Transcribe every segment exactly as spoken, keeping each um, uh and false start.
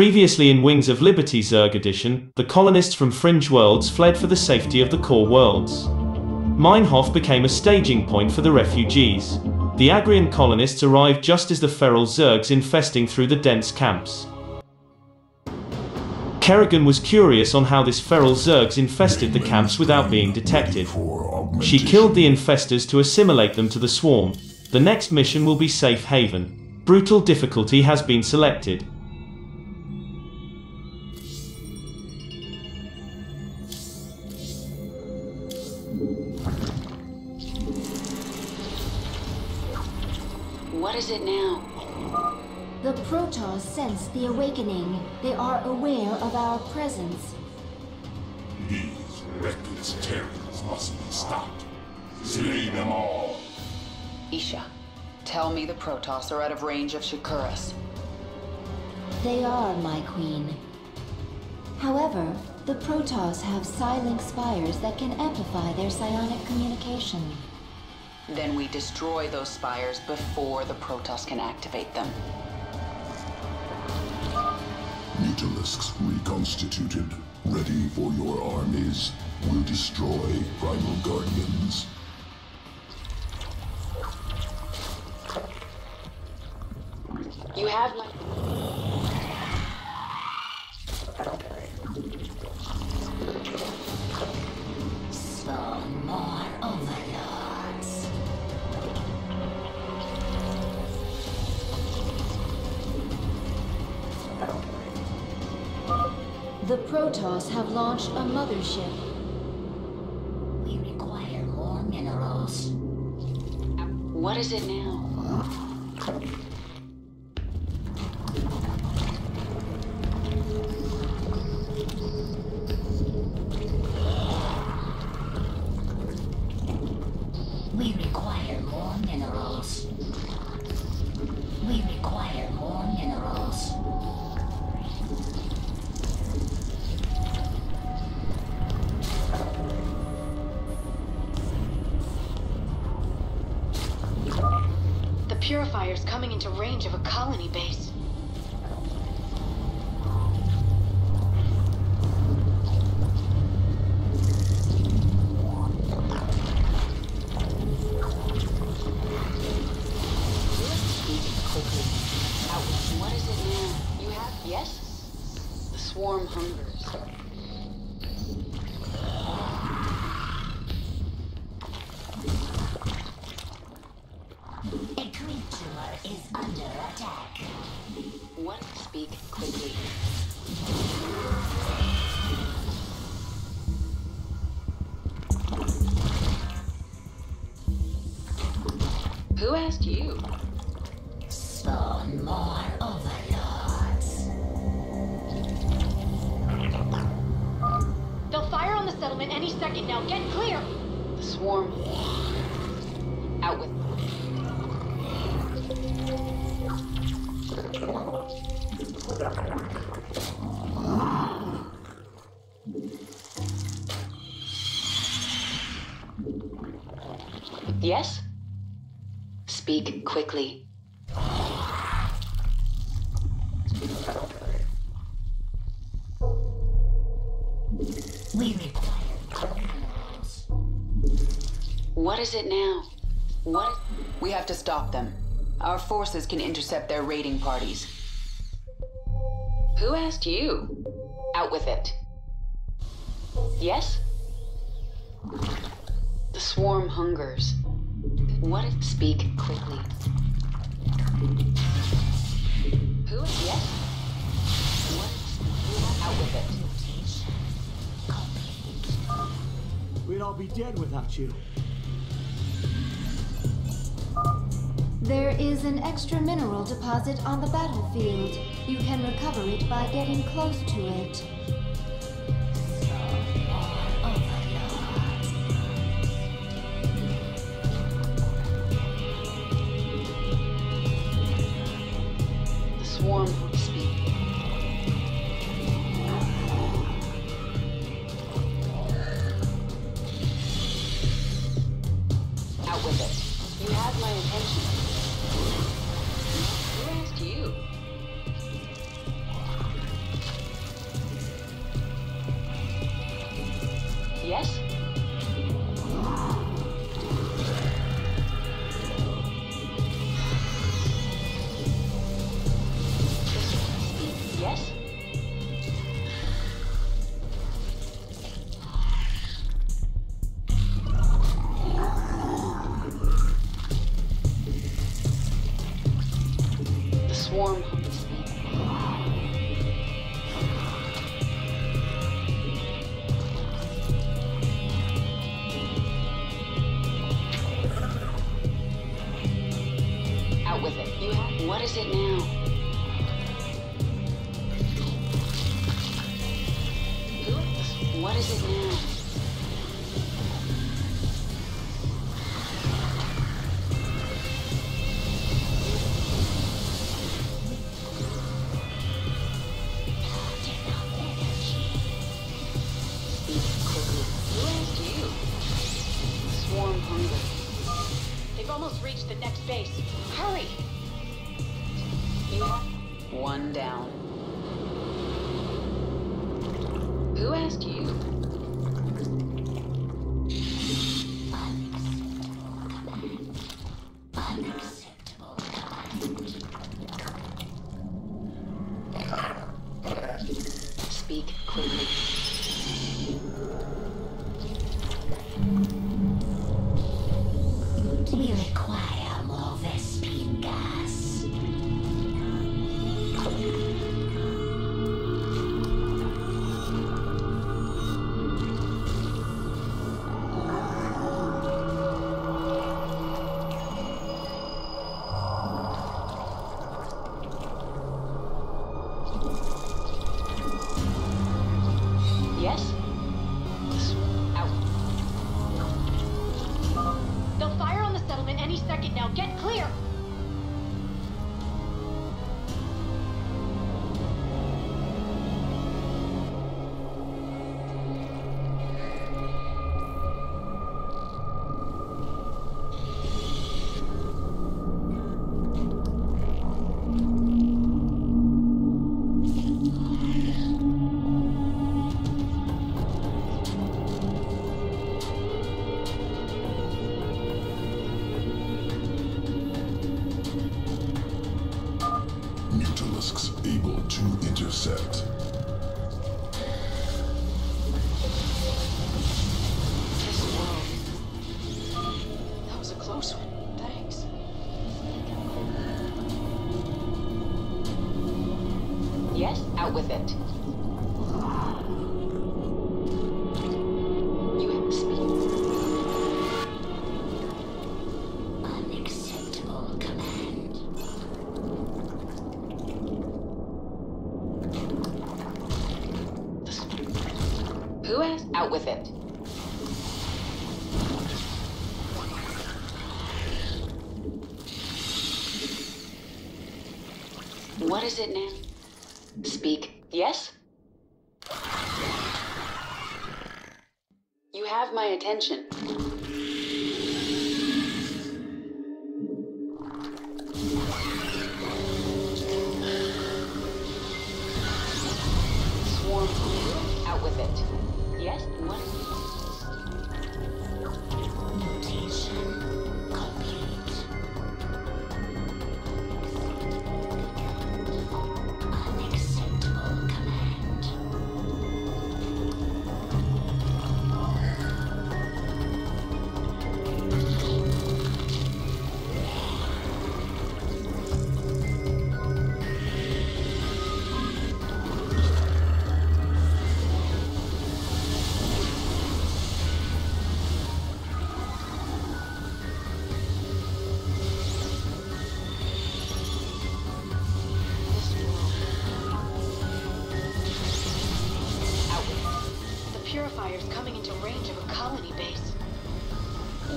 Previously in Wings of Liberty Zerg Edition, the colonists from Fringe Worlds fled for the safety of the Core Worlds. Meinhof became a staging point for the refugees. The Agrion colonists arrived just as the feral Zergs infesting through the dense camps. Kerrigan was curious on how this feral Zergs infested the camps without being detected. She killed the infestors to assimilate them to the swarm. The next mission will be Safe Haven. Brutal difficulty has been selected. What is it now? The Protoss sense the awakening. They are aware of our presence. These reckless terrors must be stopped. Slay them all. Isha, tell me the Protoss are out of range of Shakuras. They are, my queen. However, the Protoss have silent spires that can amplify their psionic communication. Then we destroy those spires before the Protoss can activate them. Mutalisks reconstituted, ready for your armies, will destroy Primal Guardians. You have my... Some more overlords. The Protoss have launched a mothership. We require more minerals. What is it now? Huh? Purifiers coming into range of a colony base. What is it now? You have? Yes? The swarm hungers. Who asked you? Spawn more overlords. They'll fire on the settlement any second now. Get clear! The swarm. Out with them. Yes? Speak quickly. We require minerals. What is it now? What? We have to stop them. Our forces can intercept their raiding parties. Who asked you? Out with it. Yes? The swarm hungers. What if speak quickly? Who is yes? What if out with it? We'd all be dead without you. There is an extra mineral deposit on the battlefield. You can recover it by getting close to it. Who asked you? Yes? Yes? The swarm hunts me. Out with it. You have, what is it now? What is it now? Speak quickly. Who asked you? Swarm hungry. They've almost reached the next base. Hurry! You are one down. Who asked you? Unacceptable. Unacceptable. Speak quickly. We require more Vespian gas. Out with it. What is it now? Speak. Yes? You have my attention. Swarm. Out with it. Yes, what? Mutation complete. Unacceptable command. Purifiers coming into range of a colony base.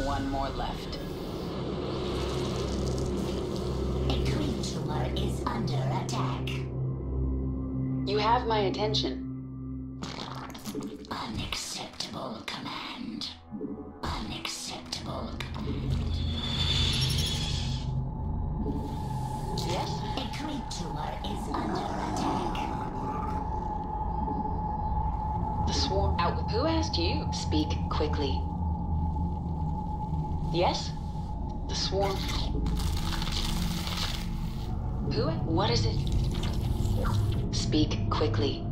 One more left. A green tumor is under attack. You have my attention. Unacceptable command. Unacceptable command. Yes? A green tumor is under attack. The swarm. Now, who asked you? Speak quickly. Yes? The swarm. Who? What is it? Speak quickly.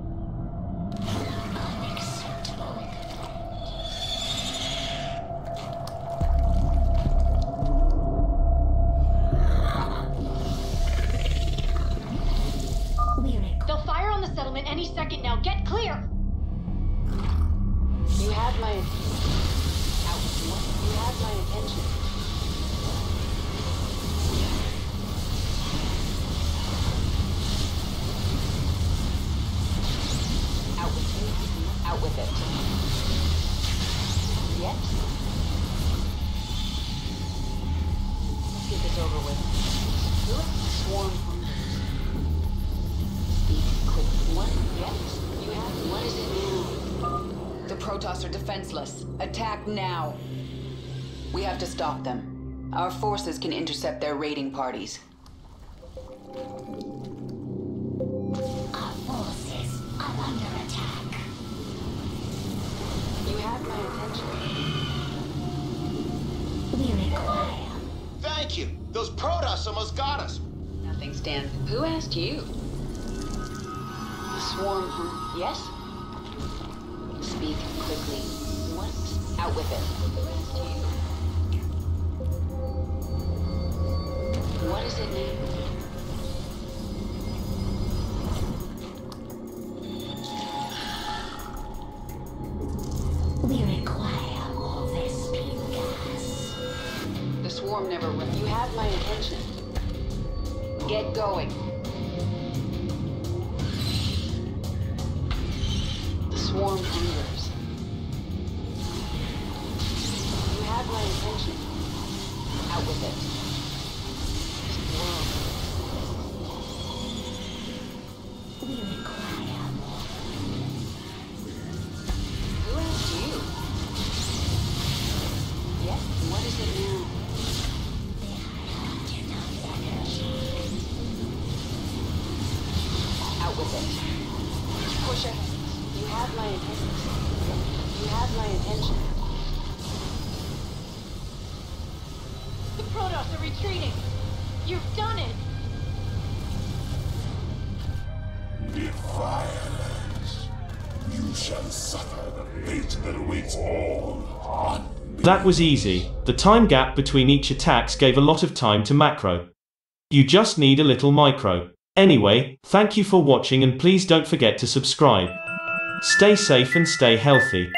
They'll fire on the settlement any second now. Get clear! You have my... Out. You have my attention. Out with you. Out with it. Yet? Let's get this over with. Do it. Swarm. Speak quick. What? Yes? You have... What is it now? The Protoss are defenseless. Attack now. We have to stop them. Our forces can intercept their raiding parties. Our forces are under attack. You have my attention. We require. Thank you. Those Protoss almost got us. Nothing stands. Who asked you? The swarm, huh? Yes? Speak quickly. What? Out with it. What does it mean? We require all this pink gas. The swarm never went. You have my attention. Get going. Swarm hungers. You have my attention. Out with it. Swarm. We require more. Who asked you? Yes? What is it now? They are enough energy. Out with it. Push ahead. You have my attention. You have my attention. The Protoss are retreating. You've done it. Defiance. You shall suffer the fate that awaits all on me. That was easy. The time gap between each attacks gave a lot of time to macro. You just need a little micro. Anyway, thank you for watching and please don't forget to subscribe. Stay safe and stay healthy.